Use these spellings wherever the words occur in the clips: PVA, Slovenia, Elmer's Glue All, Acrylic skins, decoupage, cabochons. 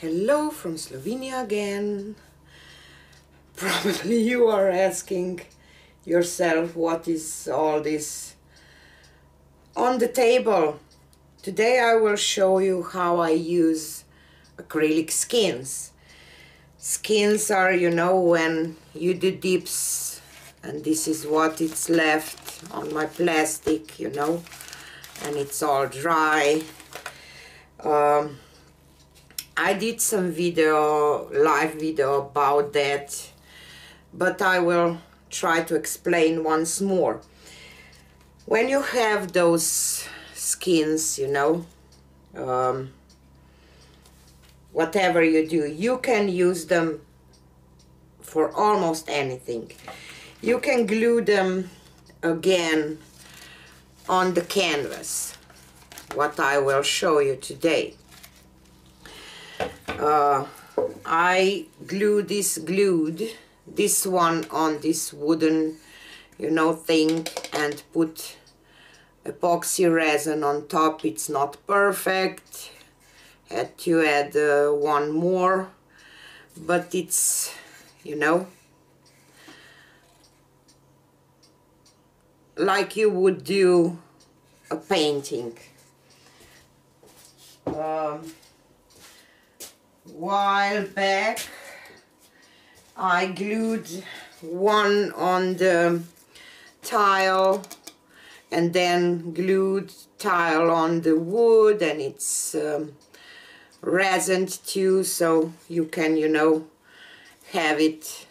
Hello from Slovenia again. Probably you are asking yourself what is all this on the table. Today I will show you how I use acrylic skins. Skins are, you know, when you do dips, and this is what it's left on my plastic, you know, and it's all dry. I did some live video about that, but I will try to explain once more. When you have those skins, you know, whatever you do, you can use them for almost anything. You can glue them again on the canvas, what I will show you today. I glued this one on this wooden, you know, thing and put epoxy resin on top. It's not perfect, had to add one more, but it's, you know, like you would do a painting. While back I glued one on the tile and then glued tile on the wood, and it's resined too, so you can, you know, have it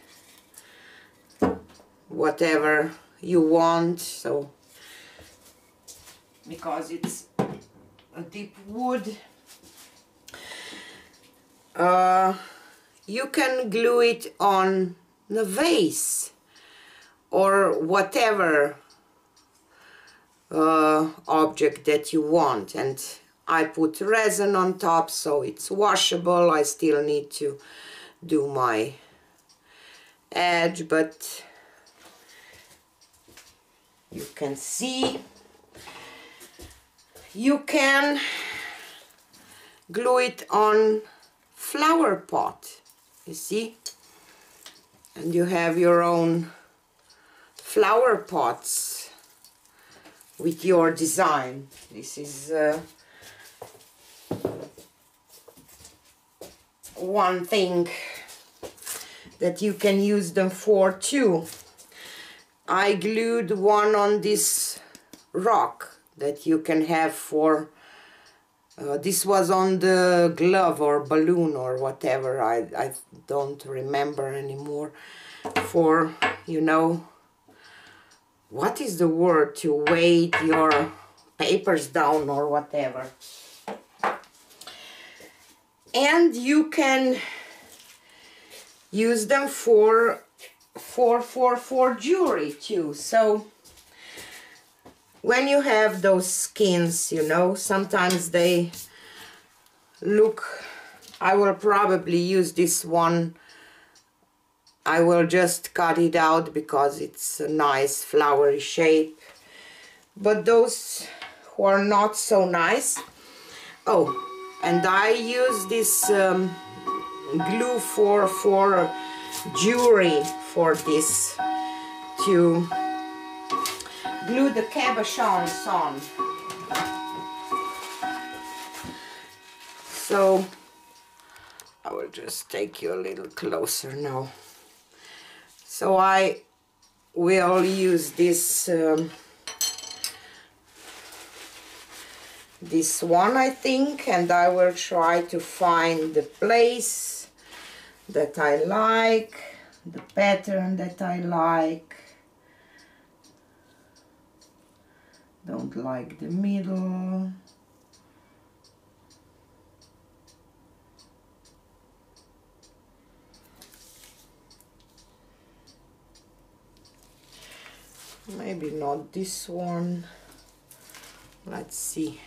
whatever you want, so because it's a deep wood. You can glue it on the vase or whatever object that you want, and I put resin on top so it's washable. I still need to do my edge, but you can see. You can glue it on flower pot, you see, and you have your own flower pots with your design. This is one thing that you can use them for too. I glued one on this rock that you can have for this was on the glove or balloon or whatever, I don't remember anymore, for, you know, what is the word, to weigh your papers down or whatever. And you can use them for jewelry too. So when you have those skins, you know, sometimes they look, I will probably use this one, I will just cut it out because it's a nice flowery shape, but those who are not so nice, oh, and I use this glue for jewelry, for this to glue the cabochons on. So I will just take you a little closer now. So I will use this this one, I think, and I will try to find the place that I like, the pattern that I like. Don't like the middle. Maybe not this one. Let's see.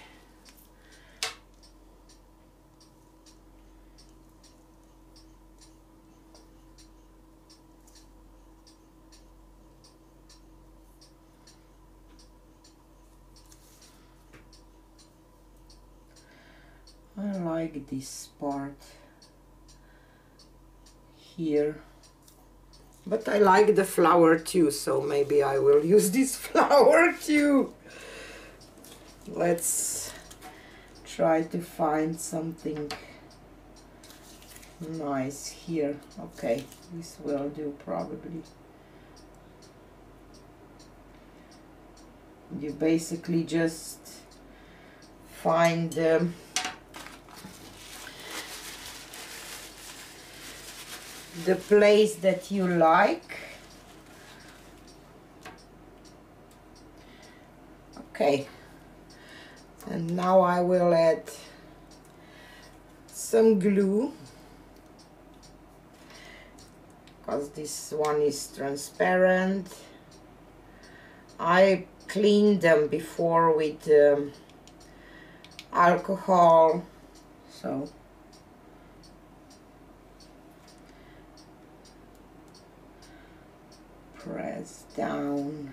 I like this part. here. But I like the flower too, so maybe I will use this flower too. Let's try to find something nice here. Okay, this will do probably. You basically just find the place that you like. Okay, and now I will add some glue, because this one is transparent. I cleaned them before with alcohol, so press down.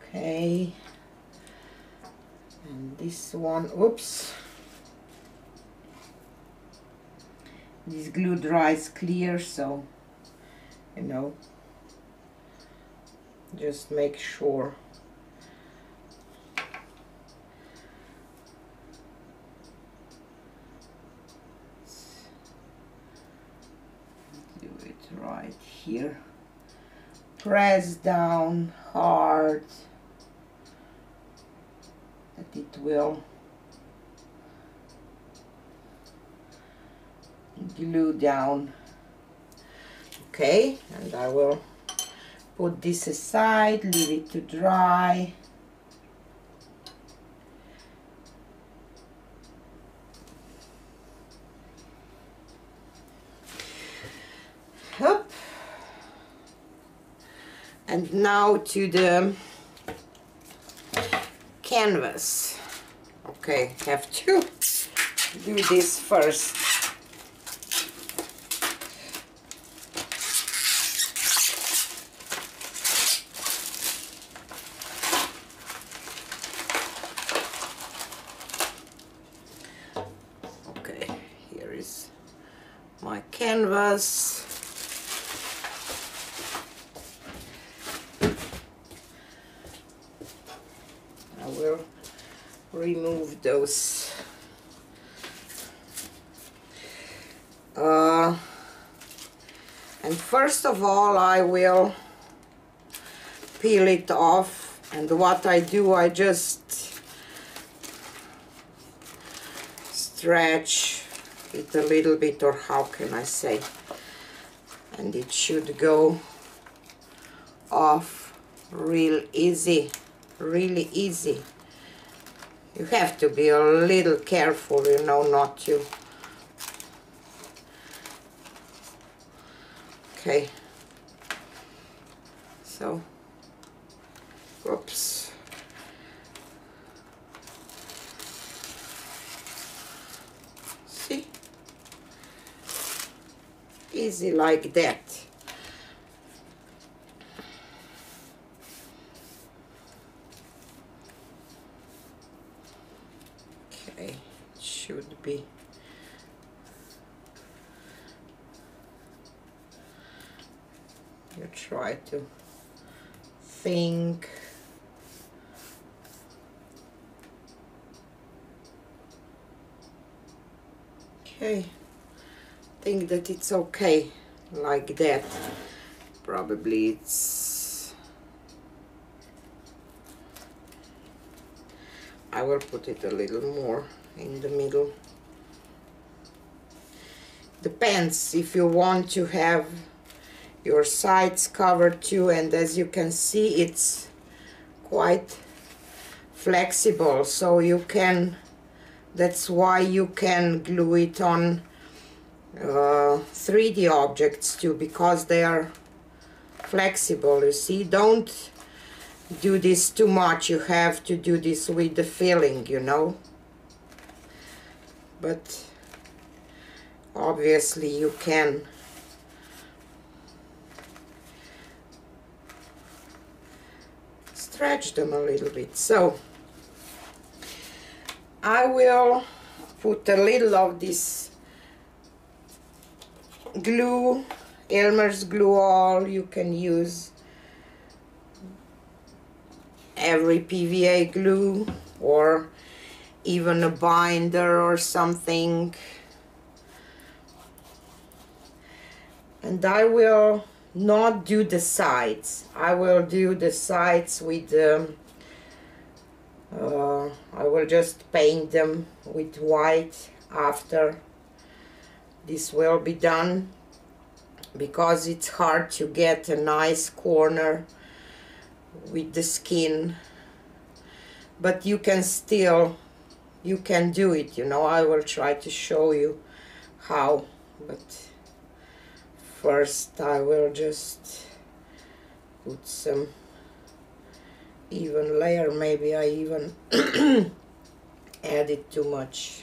Okay, and this one, oops, this glue dries clear, so you know, just make sure. Right here, press down hard that it will glue down. Okay, and I will put this aside, leave it to dry. And now to the canvas. Okay, have to do this first. Okay, here is my canvas. Remove those and first of all I will peel it off. And what I do, I just stretch it a little bit, or how can I say, and it should go off real easy, really easy. You have to be a little careful, you know, not to. Okay. So, oops. See? Easy like that. Should be you try to think. Okay, think that it's okay like that. Probably it's, I will put it a little more in the middle. Depends if you want to have your sides covered too, and as you can see it's quite flexible, so you can, that's why you can glue it on 3D objects too, because they are flexible, you see. Don't do this too much, you have to do this with the feeling, you know. But obviously you can. It's stretch them a little bit. So I will put a little of this glue, Elmer's Glue All. You can use every PVA glue or even a binder or something, and I will not do the sides. I will do the sides with I will just paint them with white after this will be done, because it's hard to get a nice corner with the skin, but you can still, you can do it, you know. I will try to show you how, but first I will just put some even layer. Maybe I even added too much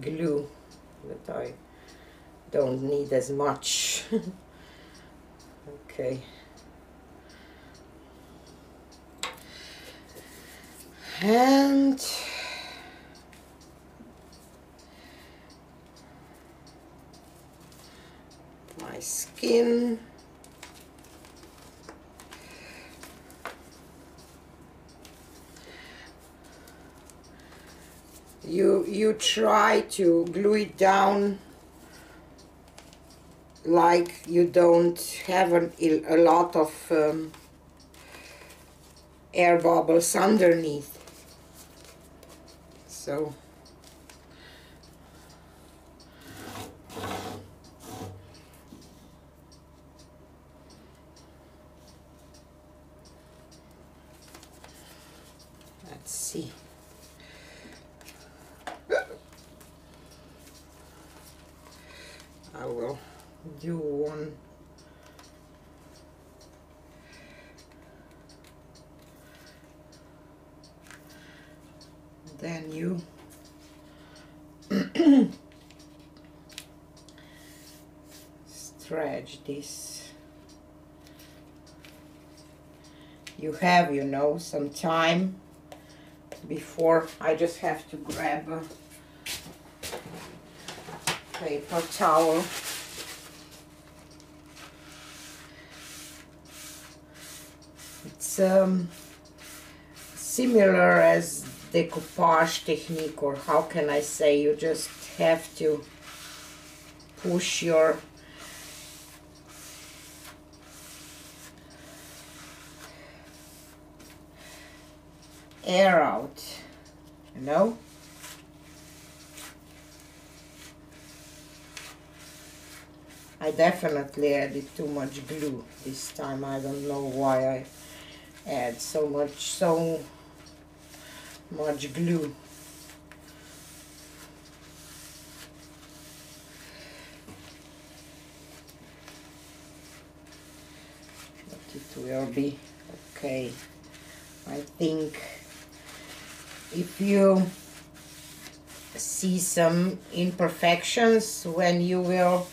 glue, but I don't need as much. Okay. And my skin. You try to glue it down like you don't have a lot of air bubbles underneath. So let's see. I will do one then you stretch this. You have, you know, some time before. I just have to grab a paper towel. It's similar as decoupage technique, or how can I say, you just have to push your air out, you know. I definitely added too much glue this time. I don't know why I add so much glue. But it will be okay. I think if you see some imperfections when you will,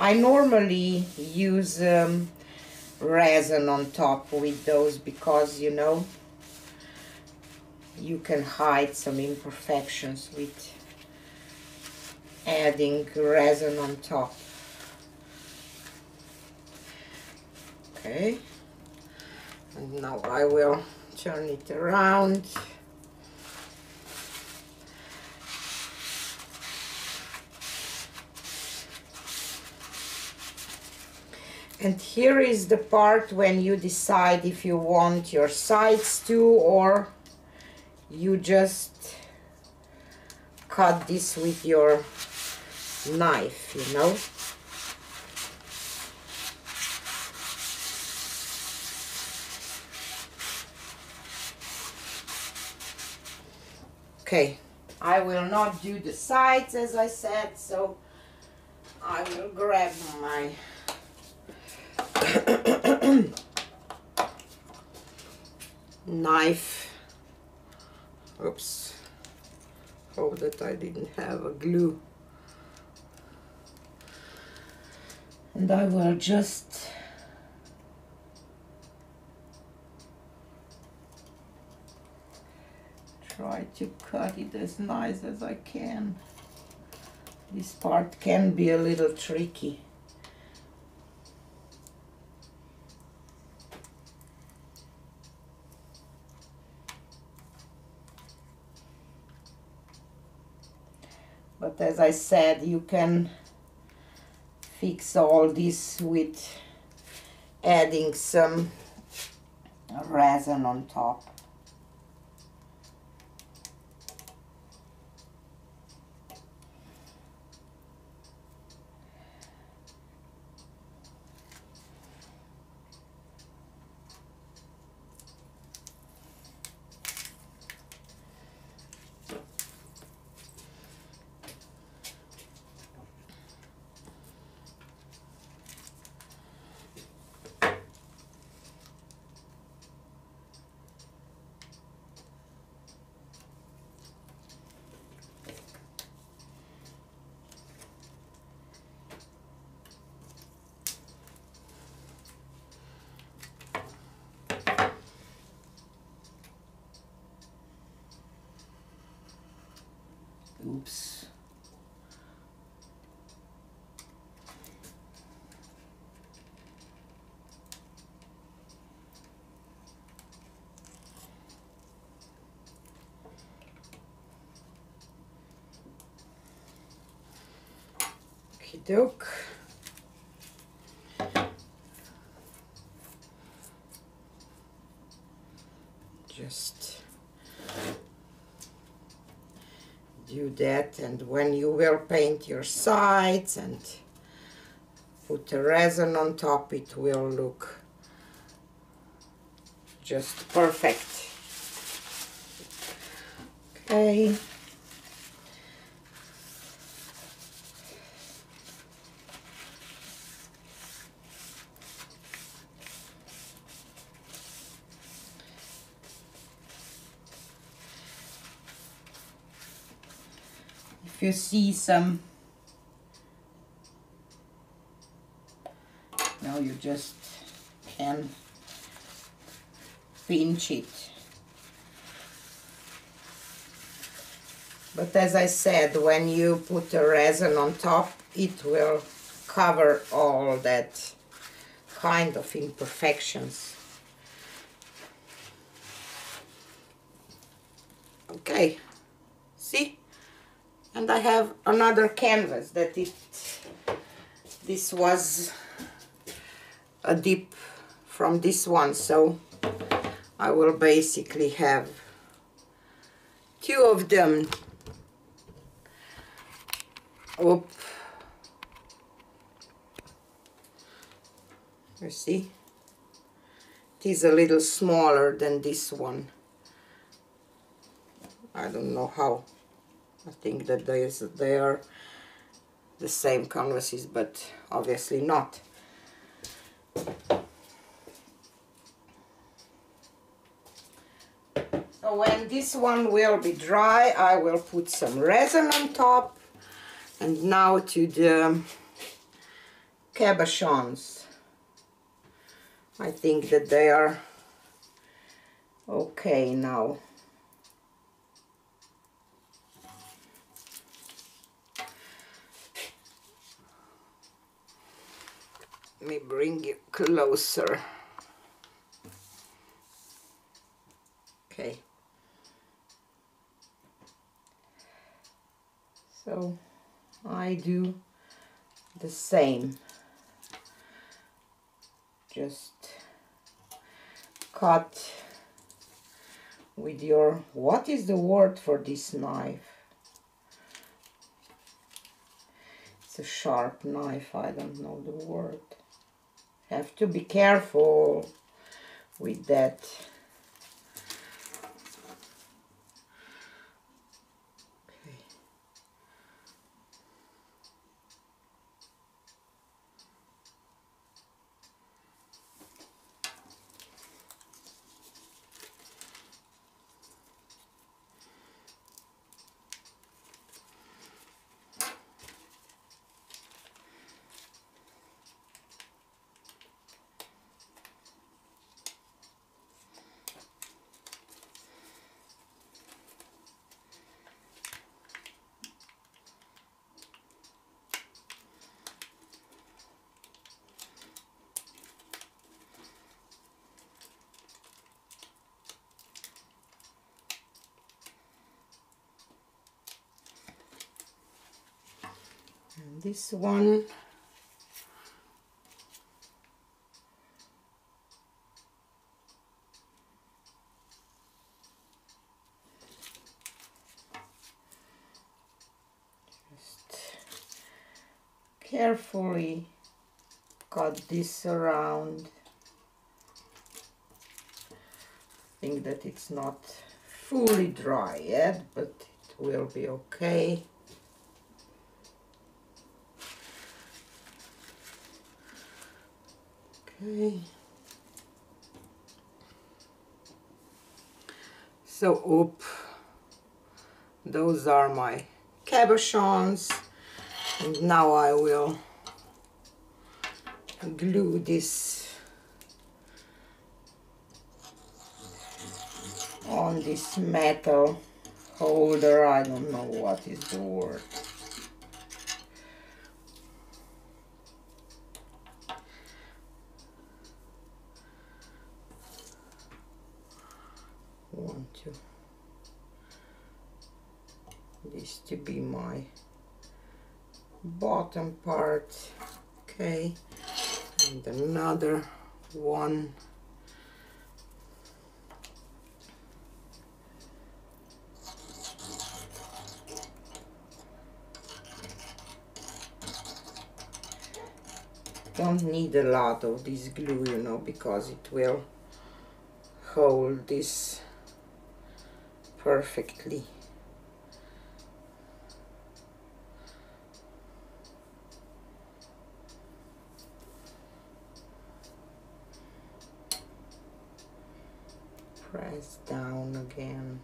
I normally use resin on top with those, because you know you can hide some imperfections with adding resin on top. Okay, and now I will turn it around. And here is the part when you decide if you want your sides to, or you just cut this with your knife, you know. Okay, I will not do the sides, as I said, so I will grab my knife. Oops, hope that I didn't have a glue. And I will just try to cut it as nice as I can. This part can be a little tricky. But as I said, you can fix all this with adding some resin on top. Oops. Okie doke. Just do that, and when you will paint your sides and put the resin on top, it will look just perfect. Okay. If you see some, now you just can pinch it. But as I said, when you put the resin on top, it will cover all that kind of imperfections. Okay, see? And I have another canvas that this was a dip from this one, so I will basically have two of them up. You see, it is a little smaller than this one. I don't know how. I think that they are the same canvases, but obviously not. So when this one will be dry, I will put some resin on top. And now to the cabochons. I think that they are okay now. Let me bring you closer. Okay. So I do the same. Just cut with your, what is the word for this knife? It's a sharp knife, I don't know the word. Have to be careful with that. Okay. this one. Carefully cut this around. I think that it's not fully dry yet, but it will be okay. Okay. So, oop, those are my cabochons. And now I will glue this on this metal holder. I don't know what is the word. I want to this to be my bottom part, okay, and another one. Don't need a lot of this glue, you know, because it will hold this perfectly. Press down again.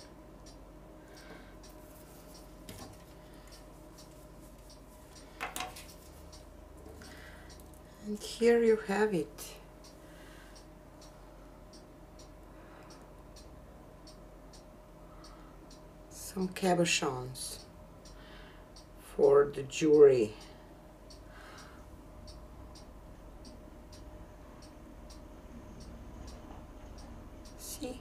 And here you have it. Some cabochons for the jury. See?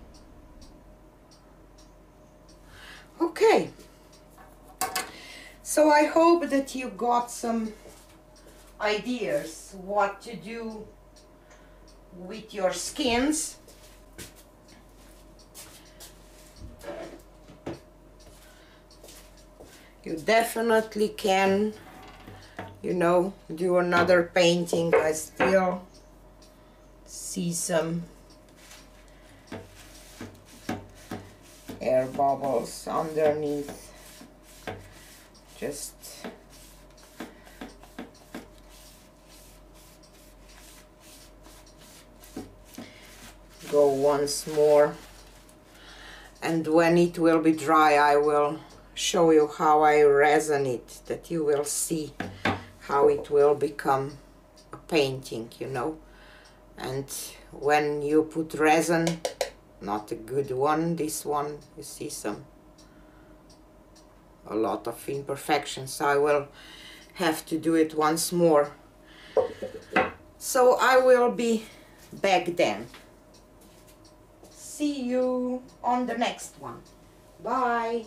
Okay, so I hope that you got some ideas what to do with your skins. You definitely can, you know, do another painting. I still see some air bubbles underneath. Just go once more, and when it will be dry I will show you how I resin it, that you will see how it will become a painting, you know. And when you put resin, not a good one, this one, you see a lot of imperfections, so I will have to do it once more. So I will be back then. See you on the next one. Bye.